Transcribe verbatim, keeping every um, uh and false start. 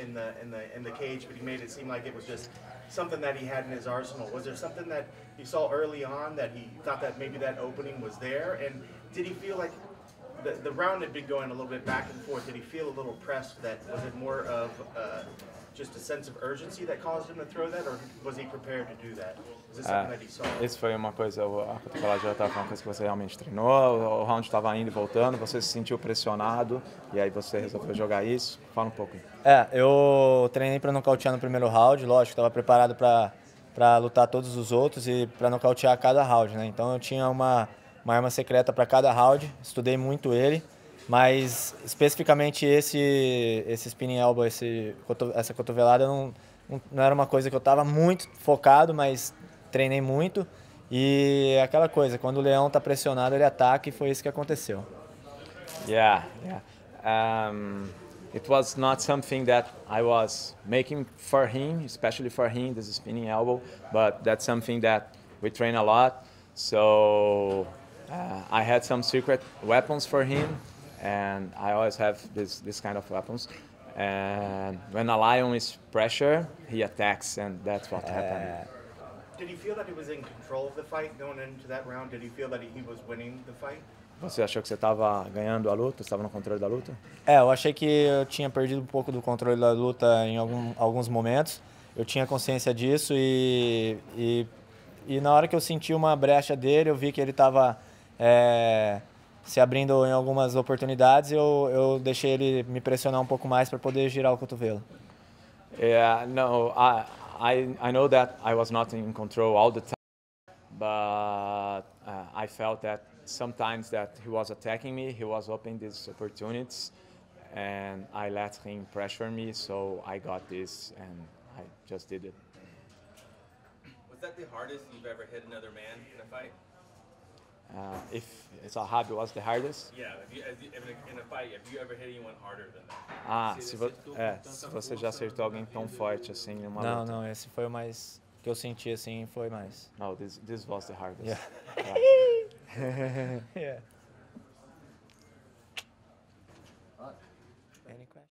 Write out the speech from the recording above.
in the in the in the cage, but he made it seem like it was just something that he had in his arsenal. Was there something that he saw early on that he thought that maybe that opening was there? And did he feel like the the round had been going a little bit back and forth? Did he feel a little pressed? That was it more of uh, just a sense of urgency that caused him to throw that, or was he prepared to do that? Is this something that he saw? Isso foi uma coisa. A cotovelada estava uma coisa que você realmente treinou. O round estava indo e voltando. Você se sentiu pressionado e aí você resolveu jogar isso. Fala um pouco. É, eu treinei para nocautear no primeiro round. Lógico, estava preparado para para lutar todos os outros e para nocautear cada round, né? Então eu tinha uma uma arma secreta para cada round. Estudei muito ele. Mas, especificamente, esse, esse spinning elbow, esse, essa cotovelada, não, não era uma coisa que eu estava muito focado, mas treinei muito. E é aquela coisa, quando o leão está pressionado, ele ataca, e foi isso que aconteceu. Yeah, yeah. Um, it was not something that I was making for him, especially for him, this spinning elbow, but that's something that we train a lot. So, uh, I had some secret weapons for him. And I always have this, this kind of weapons. And when a lion is pressure, he attacks, and that's what uh, happened. Did he feel that he was in control of the fight going into that round? Did he feel that he was winning the fight? Você achou que você estava ganhando a luta? Você estava no controle da luta? É, eu achei que eu tinha perdido um pouco do controle da luta em algum, alguns momentos. Eu tinha consciência disso e, e, e na hora que eu senti uma brecha dele, eu vi que ele estava... É, se abrindo em algumas oportunidades, eu, eu deixei ele me pressionar um pouco mais para poder girar o cotovelo. Yeah, no, I, I, I know that I was not in control all the time, but uh, I felt that sometimes that he was attacking me, he was opening these opportunities, and I let him pressure me, so I got this, and I just did it. Was that the hardest you've ever hit another man in a fight? Uh, if Zahabi was the hardest? Yeah, if you, if you, in a fight, have you ever hit anyone harder than that? Ah, se, vo é, se você já acertou alguém tão forte assim numa luta? Não, não, esse foi o mais que eu senti assim, foi mais. No, this this was the hardest. Yeah. Yeah. Yeah.